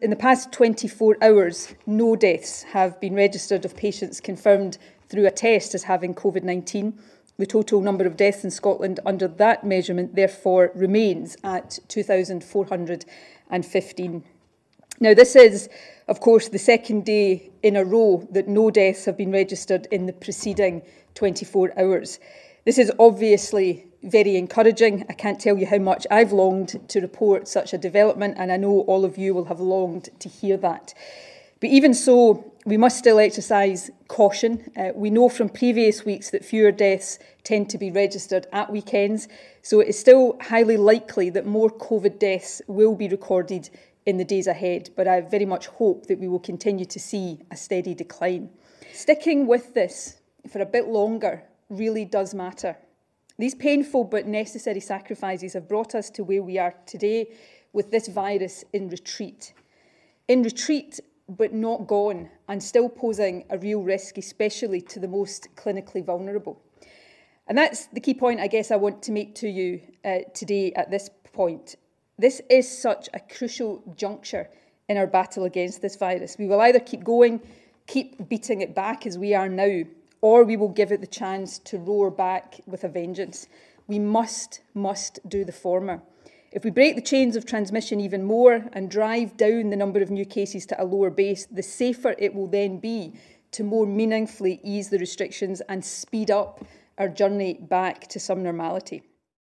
In the past 24 hours, no deaths have been registered of patients confirmed through a test as having COVID-19. The total number of deaths in Scotland under that measurement therefore remains at 2,415. Now, this is, of course, the second day in a row that no deaths have been registered in the preceding 24 hours. This is obviously very encouraging. I can't tell you how much I've longed to report such a development, and I know all of you will have longed to hear that. But even so, we must still exercise caution. We know from previous weeks that fewer deaths tend to be registered at weekends, so it is still highly likely that more COVID deaths will be recorded in the days ahead, but I very much hope that we will continue to see a steady decline. Sticking with this for a bit longer really does matter. These painful but necessary sacrifices have brought us to where we are today with this virus in retreat. In retreat, but not gone, and still posing a real risk, especially to the most clinically vulnerable. And that's the key point I guess I want to make to you today at this point. This is such a crucial juncture in our battle against this virus. We will either keep going, keep beating it back as we are now, or we will give it the chance to roar back with a vengeance. We must do the former. If we break the chains of transmission even more and drive down the number of new cases to a lower base, the safer it will then be to more meaningfully ease the restrictions and speed up our journey back to some normality.